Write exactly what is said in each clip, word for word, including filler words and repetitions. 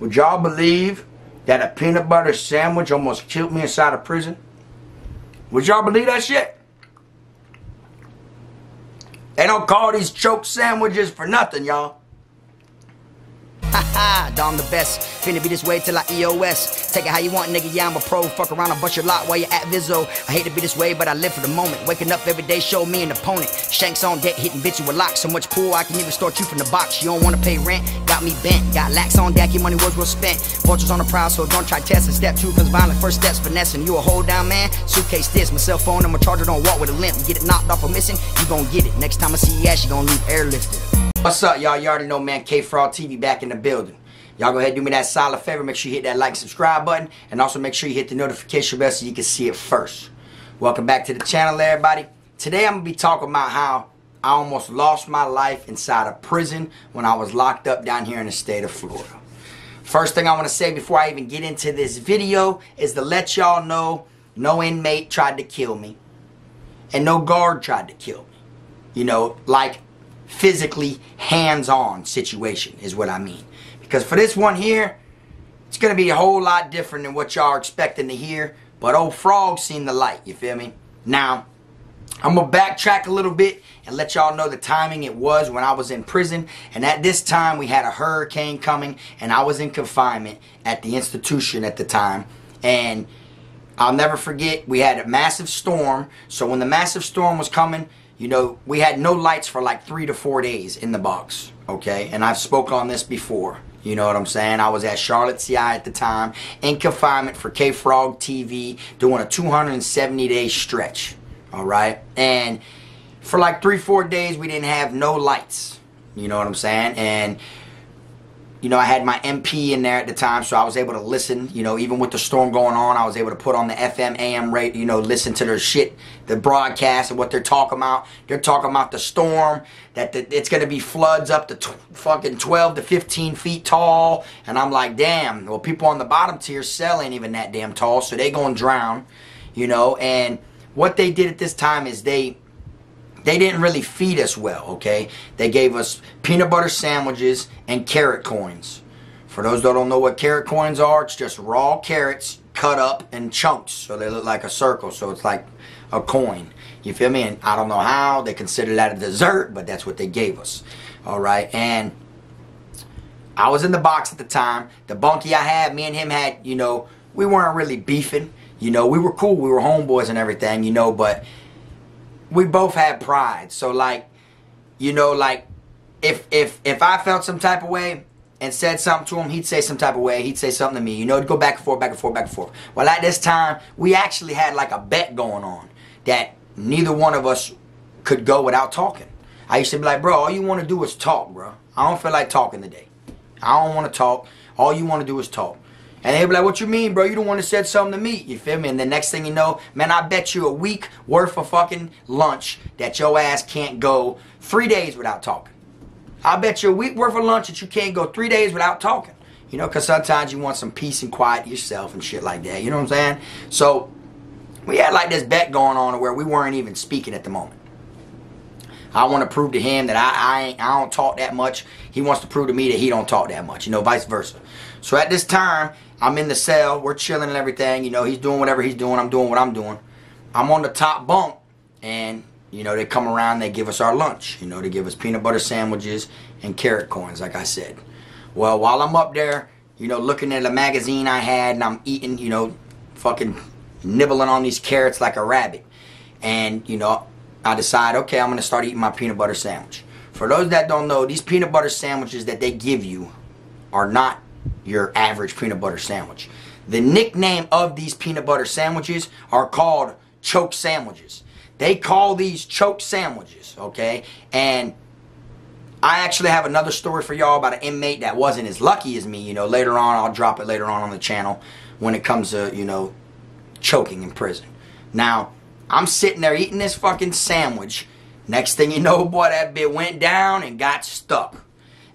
Would y'all believe that a peanut butter sandwich almost killed me inside of prison? Would y'all believe that shit? They don't call these choke sandwiches for nothing, y'all. Haha, Dom the best. Finna be this way till I E O S. Take it how you want, nigga, yeah, I'm a pro. Fuck around, I bust your lot while you're at Vizzo. I hate to be this way, but I live for the moment. Waking up every day, show me an opponent. Shanks on deck, hitting bitch with locks. So much pool, I can even start you from the box. You don't wanna pay rent, got me bent. Got lax on deck, your money was well spent. Vultures on the prowl, so don't try testing. Step two, cause violent first steps, finessing. You a hold down, man? Suitcase this, my cell phone and my charger don't walk with a limp. Get it knocked off or missing, you gon' get it. Next time I see you ass, you gon' leave airlifted. What's up, y'all? You already know, man, K Frog T V back in the building. Y'all go ahead and do me that solid favor. Make sure you hit that like and subscribe button. And also make sure you hit the notification bell so you can see it first. Welcome back to the channel, everybody. Today, I'm going to be talking about how I almost lost my life inside a prison when I was locked up down here in the state of Florida. First thing I want to say before I even get into this video is to let y'all know no inmate tried to kill me. And no guard tried to kill me. You know, like... physically hands-on situation is what I mean, because for this one here it's gonna be a whole lot different than what y'all are expecting to hear, but old Frog seen the light, you feel me? Now I'm gonna backtrack a little bit and let y'all know the timing it was when I was in prison. And at this time we had a hurricane coming and I was in confinement at the institution at the time, and I'll never forget we had a massive storm. So when the massive storm was coming, you know, we had no lights for like three to four days in the box, okay? And I've spoke on this before, you know what I'm saying? I was at Charlotte C I at the time, in confinement for K Frog T V, doing a two hundred seventy day stretch, all right? And for like three, four days, we didn't have no lights, you know what I'm saying? And, you know, I had my M P in there at the time, so I was able to listen, you know, even with the storm going on, I was able to put on the F M A M rate, you know, listen to their shit, the broadcast and what they're talking about. They're talking about the storm, that the, it's going to be floods up to t fucking twelve to fifteen feet tall, and I'm like, damn, well, people on the bottom tier cell ain't even that damn tall, so they going to drown, you know, and what they did at this time is they... They didn't really feed us well, okay? They gave us peanut butter sandwiches and carrot coins. For those that don't know what carrot coins are, it's just raw carrots cut up in chunks. So they look like a circle, so it's like a coin. You feel me? And I don't know how they consider that a dessert, but that's what they gave us. All right, and I was in the box at the time. The bunkie I had, me and him had, you know, we weren't really beefing. You know, we were cool. We were homeboys and everything, you know, but... we both had pride, so like, you know, like, if if if I felt some type of way and said something to him, he'd say some type of way, he'd say something to me, you know, it'd go back and forth, back and forth, back and forth. Well, at this time, we actually had like a bet going on that neither one of us could go without talking. I used to be like, bro, all you want to do is talk, bro. I don't feel like talking today. I don't want to talk. All you want to do is talk. And they'd be like, what you mean, bro? You don't want to said something to me. You feel me? And the next thing you know, man, I bet you a week worth of fucking lunch that your ass can't go three days without talking. I bet you a week worth of lunch that you can't go three days without talking. You know, because sometimes you want some peace and quiet to yourself and shit like that. You know what I'm saying? So we had like this bet going on where we weren't even speaking at the moment. I want to prove to him that I, I, ain't, I don't talk that much. He wants to prove to me that he don't talk that much. You know, vice versa. So at this time... I'm in the cell, we're chilling and everything, you know, he's doing whatever he's doing, I'm doing what I'm doing. I'm on the top bunk, and, you know, they come around, they give us our lunch, you know, they give us peanut butter sandwiches and carrot coins, like I said. Well, while I'm up there, you know, looking at a magazine I had, and I'm eating, you know, fucking nibbling on these carrots like a rabbit. And, you know, I decide, okay, I'm going to start eating my peanut butter sandwich. For those that don't know, these peanut butter sandwiches that they give you are not your average peanut butter sandwich. The nickname of these peanut butter sandwiches are called choke sandwiches. They call these choke sandwiches, okay? And I actually have another story for y'all about an inmate that wasn't as lucky as me, you know, later on. I'll drop it later on on the channel when it comes to, you know, choking in prison. Now, I'm sitting there eating this fucking sandwich. Next thing you know, boy, that bit went down and got stuck.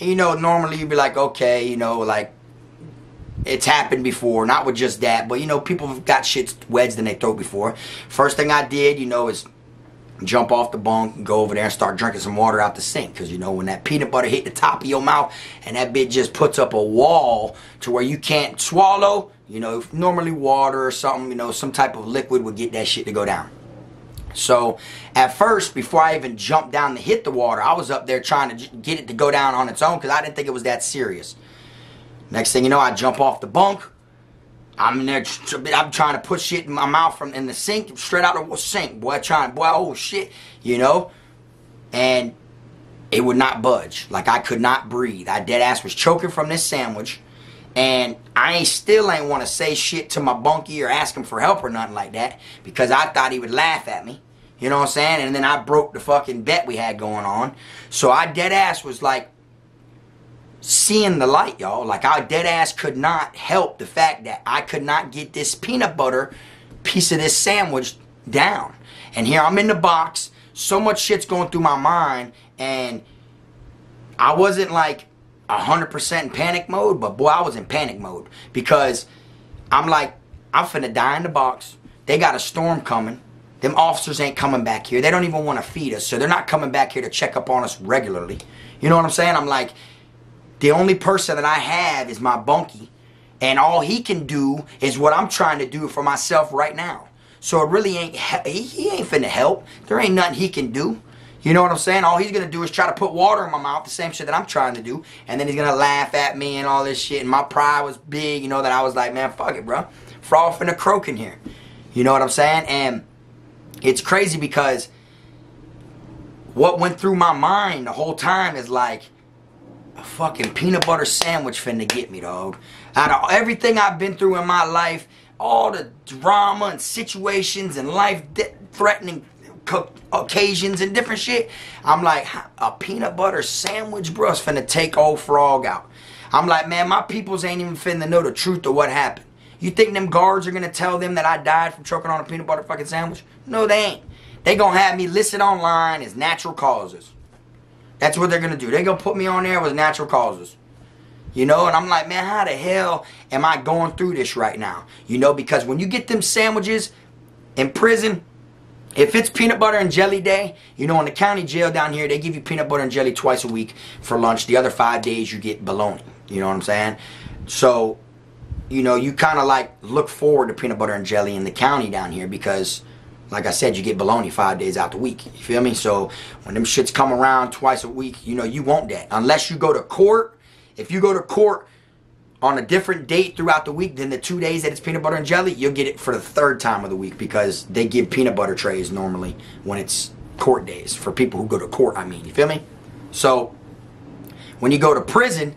And, you know, normally you'd be like, okay, you know, like, it's happened before, not with just that, but, you know, people have got shit wedged in their throat before. First thing I did, you know, is jump off the bunk, go over there and start drinking some water out the sink, because you know when that peanut butter hit the top of your mouth and that bitch just puts up a wall to where you can't swallow, you know, normally water or something, you know, some type of liquid would get that shit to go down. So at first, before I even jumped down to hit the water, I was up there trying to get it to go down on its own because I didn't think it was that serious. Next thing you know, I jump off the bunk. I'm in there, I'm trying to put shit in my mouth from in the sink, straight out of the sink, boy, trying, boy, oh shit, you know, and it would not budge. Like, I could not breathe. I dead ass was choking from this sandwich, and I ain't still ain't want to say shit to my bunkie or ask him for help or nothing like that, because I thought he would laugh at me, you know what I'm saying, and then I broke the fucking bet we had going on. So I dead ass was like, seeing the light, y'all. Like, I dead ass could not help the fact that I could not get this peanut butter piece of this sandwich down. And here I'm in the box, so much shit's going through my mind, and I wasn't like one hundred percent in panic mode, but boy, I was in panic mode, because I'm like, I'm finna die in the box. They got a storm coming. Them officers ain't coming back here. They don't even want to feed us, so they're not coming back here to check up on us regularly. You know what I'm saying? I'm like, the only person that I have is my bunkie, and all he can do is what I'm trying to do for myself right now. So it really ain't, he, he ain't finna help. There ain't nothing he can do. You know what I'm saying? All he's gonna do is try to put water in my mouth, the same shit that I'm trying to do, and then he's gonna laugh at me and all this shit. And my pride was big, you know, that I was like, man, fuck it, bro. Frog finna croak in here. You know what I'm saying? And it's crazy because what went through my mind the whole time is like, a fucking peanut butter sandwich finna get me, dog. Out of everything I've been through in my life, all the drama and situations and life-threatening occasions and different shit, I'm like, a peanut butter sandwich, bro, is finna take old Frog out. I'm like, man, my peoples ain't even finna know the truth of what happened. You think them guards are gonna tell them that I died from choking on a peanut butter fucking sandwich? No, they ain't. They gonna have me listed online as natural causes. That's what they're going to do. They're going to put me on there with natural causes. You know, and I'm like, man, how the hell am I going through this right now? You know, because when you get them sandwiches in prison, if it's peanut butter and jelly day, you know, in the county jail down here, they give you peanut butter and jelly twice a week for lunch. The other five days you get bologna. You know what I'm saying? So, you know, you kind of like look forward to peanut butter and jelly in the county down here because, like I said, you get bologna five days out the week. You feel me? So when them shits come around twice a week, you know, you want that. Unless you go to court. If you go to court on a different date throughout the week than the two days that it's peanut butter and jelly, you'll get it for the third time of the week because they give peanut butter trays normally when it's court days. For people who go to court, I mean. You feel me? So when you go to prison,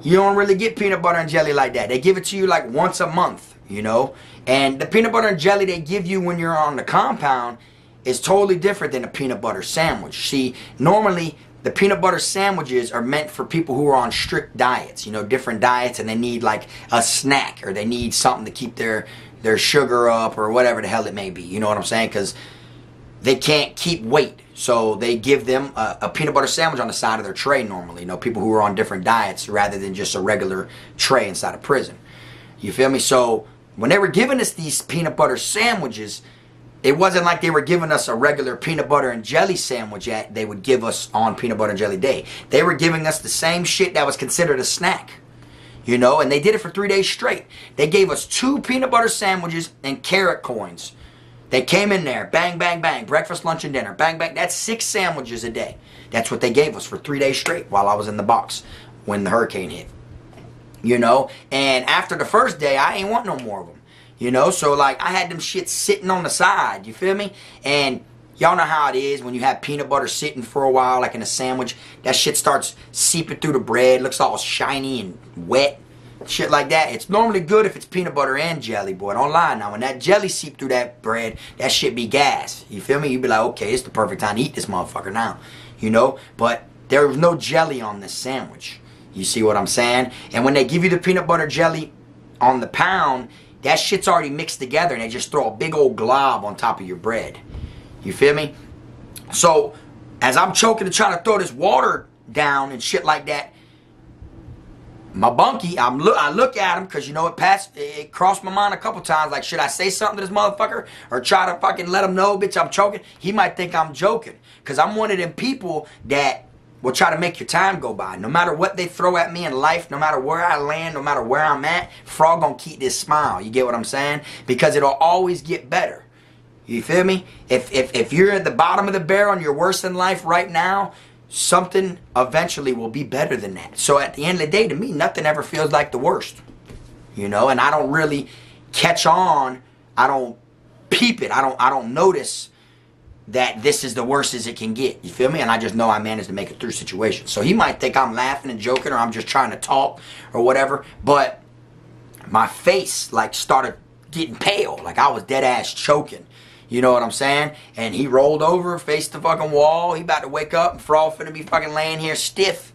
you don't really get peanut butter and jelly like that. They give it to you like once a month, you know. And the peanut butter and jelly they give you when you're on the compound is totally different than a peanut butter sandwich. See, normally the peanut butter sandwiches are meant for people who are on strict diets, you know, different diets, and they need like a snack or they need something to keep their, their sugar up or whatever the hell it may be. You know what I'm saying? Because they can't keep weight. So they give them a, a peanut butter sandwich on the side of their tray normally. You know, people who are on different diets rather than just a regular tray inside of prison. You feel me? So when they were giving us these peanut butter sandwiches, it wasn't like they were giving us a regular peanut butter and jelly sandwich that they would give us on peanut butter and jelly day. They were giving us the same shit that was considered a snack, you know, and they did it for three days straight. They gave us two peanut butter sandwiches and carrot coins. They came in there, bang, bang, bang, breakfast, lunch, and dinner, bang, bang. That's six sandwiches a day. That's what they gave us for three days straight while I was in the box when the hurricane hit. You know, and after the first day, I ain't want no more of them. You know, so like I had them shit sitting on the side. You feel me? And y'all know how it is when you have peanut butter sitting for a while, like in a sandwich. That shit starts seeping through the bread. Looks all shiny and wet. Shit like that. It's normally good if it's peanut butter and jelly, boy. Don't lie now. When that jelly seep through that bread, that shit be gas. You feel me? You be like, okay, it's the perfect time to eat this motherfucker now. You know, but there was no jelly on this sandwich. You see what I'm saying? And when they give you the peanut butter jelly on the pound, that shit's already mixed together and they just throw a big old glob on top of your bread. You feel me? So, as I'm choking to try to throw this water down and shit like that, my bunkie, I'm look, I look at him because, you know, it passed, it crossed my mind a couple times. Like, should I say something to this motherfucker or try to fucking let him know, bitch, I'm choking? He might think I'm joking because I'm one of them people that will try to make your time go by. No matter what they throw at me in life, no matter where I land, no matter where I'm at, Frog gonna keep this smile. You get what I'm saying? Because it'll always get better. You feel me? If, if, if you're at the bottom of the barrel and you're worse in life right now, something eventually will be better than that. So at the end of the day, to me, nothing ever feels like the worst. You know, and I don't really catch on. I don't peep it. I don't I don't notice that this is the worst as it can get. You feel me? And I just know I managed to make it through situations. So he might think I'm laughing and joking or I'm just trying to talk or whatever. But my face, like, started getting pale. Like, I was dead ass choking. You know what I'm saying? And he rolled over, faced the fucking wall. He about to wake up and Frog finna be fucking laying here stiff.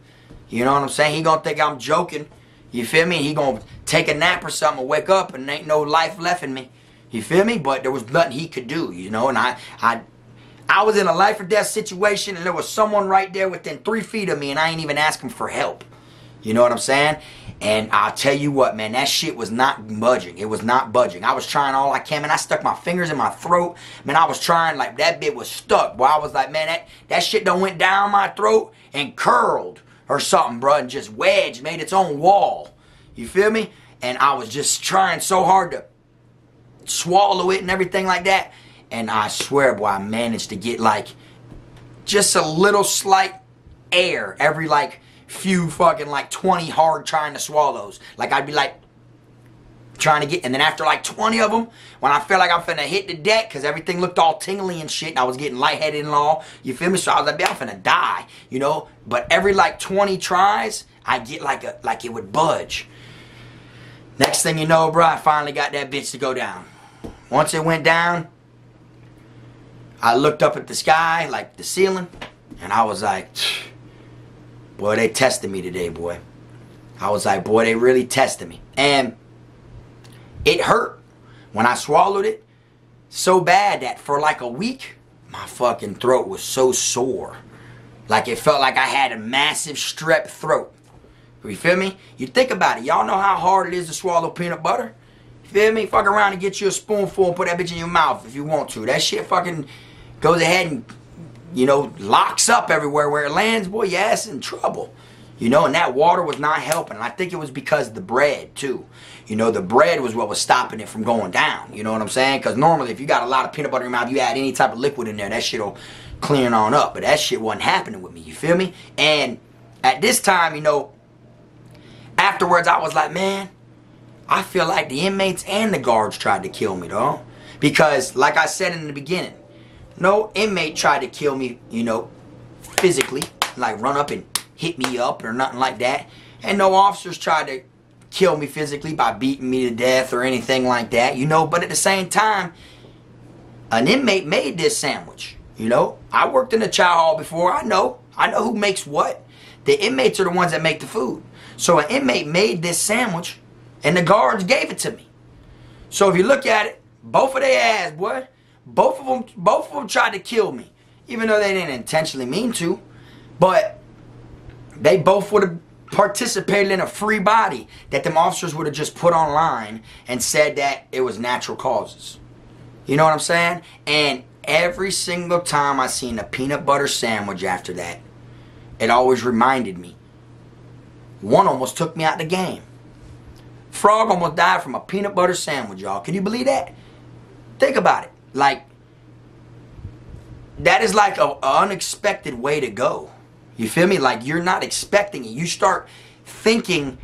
You know what I'm saying? He gonna think I'm joking. You feel me? He gonna take a nap or something and wake up and ain't no life left in me. You feel me? But there was nothing he could do, you know? And I, I, I was in a life or death situation and there was someone right there within three feet of me and I ain't even ask him for help. You know what I'm saying? And I'll tell you what, man, that shit was not budging. It was not budging. I was trying all I can, man. I stuck my fingers in my throat. Man, I was trying, like, that bit was stuck. Boy, I was like, man, that, that shit done went down my throat and curled or something, bro, and just wedged, made its own wall. You feel me? And I was just trying so hard to swallow it and everything like that. And I swear, boy, I managed to get, like, just a little slight air every, like, few fucking like twenty hard trying to swallows. Like, I'd be like trying to get, and then after like twenty of them, when I felt like I'm finna hit the deck because everything looked all tingly and shit and I was getting lightheaded and all, you feel me? So I was like, I'm finna die, you know? But every like twenty tries, I get like a, like it would budge. Next thing you know, bro, I finally got that bitch to go down. Once it went down, I looked up at the sky, like the ceiling, and I was like, phew. Boy, they tested me today, boy. I was like, boy, they really tested me. And it hurt when I swallowed it so bad that for like a week, my fucking throat was so sore. Like, it felt like I had a massive strep throat. You feel me? You think about it. Y'all know how hard it is to swallow peanut butter? You feel me? Fuck around and get you a spoonful and put that bitch in your mouth if you want to. That shit fucking goes ahead and, you know, locks up everywhere where it lands, boy, your ass in trouble. You know, and that water was not helping. And I think it was because of the bread, too. You know, the bread was what was stopping it from going down. You know what I'm saying? Because normally, if you got a lot of peanut butter in your mouth, you add any type of liquid in there, that shit will clean on up. But that shit wasn't happening with me. You feel me? And at this time, you know, afterwards, I was like, man, I feel like the inmates and the guards tried to kill me, though. Because, like I said in the beginning, no inmate tried to kill me, you know, physically, like run up and hit me up or nothing like that. And no officers tried to kill me physically by beating me to death or anything like that, you know. But at the same time, an inmate made this sandwich, you know. I worked in a child hall before. I know. I know who makes what. The inmates are the ones that make the food. So an inmate made this sandwich, and the guards gave it to me. So if you look at it, both of their ass, boy. Both of them, both of them tried to kill me, even though they didn't intentionally mean to. But they both would have participated in a free body that them officers would have just put online and said that it was natural causes. You know what I'm saying? And every single time I seen a peanut butter sandwich after that, it always reminded me. One almost took me out the game. Frog almost died from a peanut butter sandwich, y'all. Can you believe that? Think about it. Like, that is like an unexpected way to go. You feel me? Like, you're not expecting it. You start thinking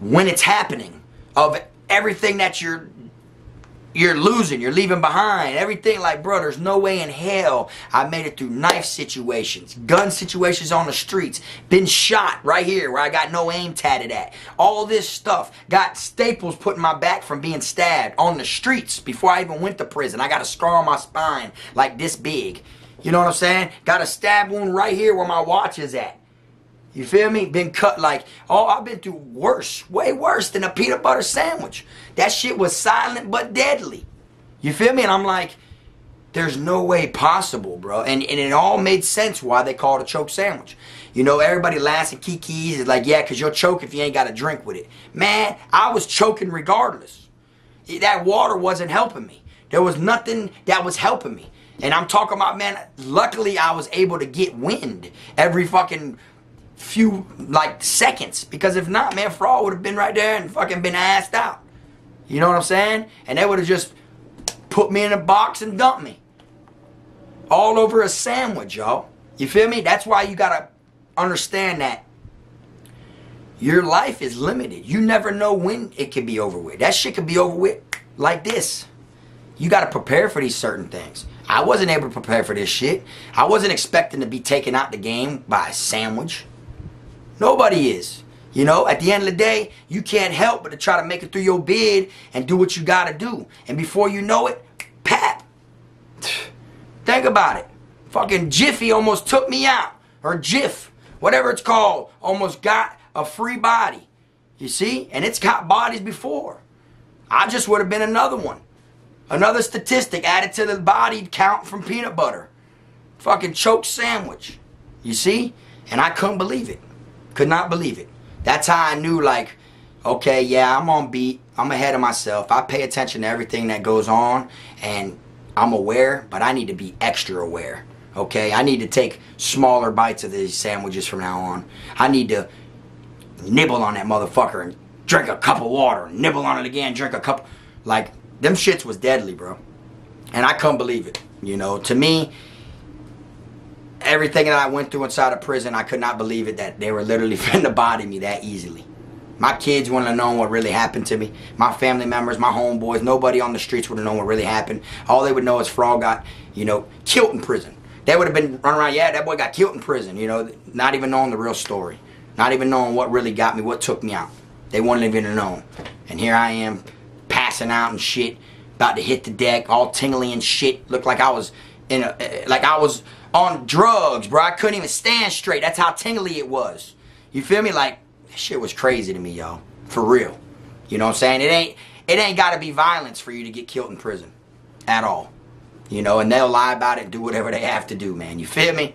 when it's happening of everything that you're you're losing, you're leaving behind, everything. Like, bro, there's no way in hell I made it through knife situations, gun situations on the streets, been shot right here where I got no aim tatted at, all this stuff, got staples put in my back from being stabbed on the streets before I even went to prison. I got a scar on my spine like this big. You know what I'm saying? Got a stab wound right here where my watch is at. You feel me? Been cut like, oh, I've been through worse, way worse than a peanut butter sandwich. That shit was silent but deadly. You feel me? And I'm like, There's no way possible, bro. And, and it all made sense why they call it a choke sandwich. You know, everybody laughs at Kiki's. It's like, yeah, because you'll choke if you ain't got a drink with it. Man, I was choking regardless. That water wasn't helping me. There was nothing that was helping me. And I'm talking about, man, luckily I was able to get wind every fucking few, like, seconds. Because if not, man, Frog would have been right there and fucking been assed out. You know what I'm saying? And they would have just put me in a box and dumped me. All over a sandwich, y'all. You feel me? That's why you gotta understand that your life is limited. You never know when it could be over with. That shit could be over with like this. You gotta prepare for these certain things. I wasn't able to prepare for this shit. I wasn't expecting to be taken out the game by a sandwich. Nobody is. You know, at the end of the day, you can't help but to try to make it through your bid and do what you gotta do. And before you know it, pap. Think about it. Fucking Jiffy almost took me out. Or Jif, whatever it's called, almost got a free body. You see? And it's got bodies before. I just would have been another one. Another statistic added to the body count from peanut butter. Fucking choke sandwich. You see? And I couldn't believe it. Could not believe it. That's how I knew, like, okay, yeah, I'm on beat. I'm ahead of myself. I pay attention to everything that goes on. And I'm aware, but I need to be extra aware, okay? I need to take smaller bites of these sandwiches from now on. I need to nibble on that motherfucker and drink a cup of water, nibble on it again, drink a cup. Like, them shits was deadly, bro. And I couldn't believe it, you know? To me, everything that I went through inside of prison, I could not believe it that they were literally finna body me that easily. My kids wouldn't have known what really happened to me. My family members, my homeboys, nobody on the streets would have known what really happened. All they would know is Frog got, you know, killed in prison. They would have been running around, yeah, that boy got killed in prison, you know, not even knowing the real story. Not even knowing what really got me, what took me out. They wouldn't even have known. And here I am, passing out and shit, about to hit the deck, all tingly and shit. Looked like I was in a, like I was on drugs, bro. I couldn't even stand straight. That's how tingly it was. You feel me? Like, that shit was crazy to me, y'all. For real. You know what I'm saying? It ain't it ain't gotta be violence for you to get killed in prison. At all. You know, and they'll lie about it, do whatever they have to do, man. You feel me?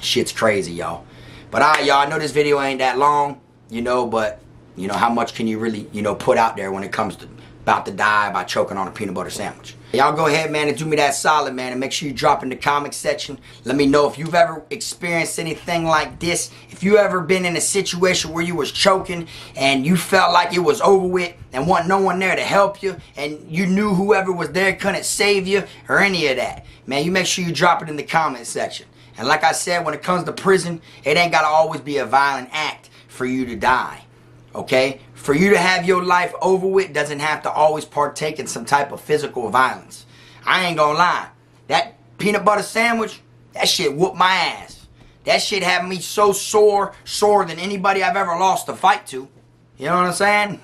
Shit's crazy, y'all. But alright, y'all, I know this video ain't that long, you know, but you know, how much can you really, you know, put out there when it comes to about to die by choking on a peanut butter sandwich? Y'all go ahead, man, and do me that solid, man, and make sure you drop in the comment section. Let me know if you've ever experienced anything like this. If you ever been in a situation where you was choking and you felt like it was over with and wasn't no one there to help you and you knew whoever was there couldn't save you or any of that. Man, you make sure you drop it in the comment section. And like I said, when it comes to prison, it ain't gotta always be a violent act for you to die. Okay? For you to have your life over with doesn't have to always partake in some type of physical violence. I ain't gonna lie. That peanut butter sandwich, that shit whooped my ass. That shit had me so sore, sore than anybody I've ever lost a fight to. You know what I'm saying?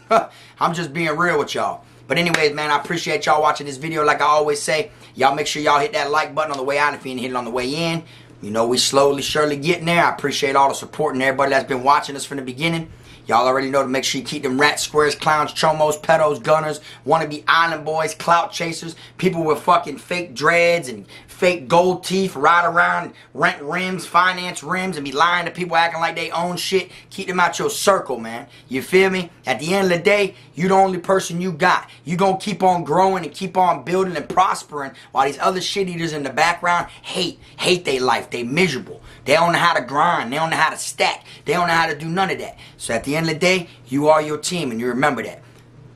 I'm just being real with y'all. But anyways, man, I appreciate y'all watching this video. Like I always say, y'all make sure y'all hit that like button on the way out if you ain't hit it on the way in. You know, we slowly, surely getting there. I appreciate all the support and everybody that's been watching us from the beginning. Y'all already know to make sure you keep them rats, squares, clowns, chomos, pedos, gunners, wannabe island boys, clout chasers, people with fucking fake dreads and fake gold teeth, ride around, rent rims, finance rims, and be lying to people acting like they own shit. Keep them out your circle, man. You feel me? At the end of the day, you the only person you got. You gonna keep on growing and keep on building and prospering while these other shit eaters in the background hate, hate they life. They miserable. They don't know how to grind. They don't know how to stack. They don't know how to do none of that. So at the end of the day, you are your team, and you remember that.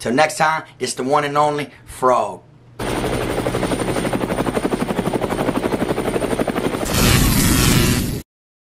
Till next time, it's the one and only Frog.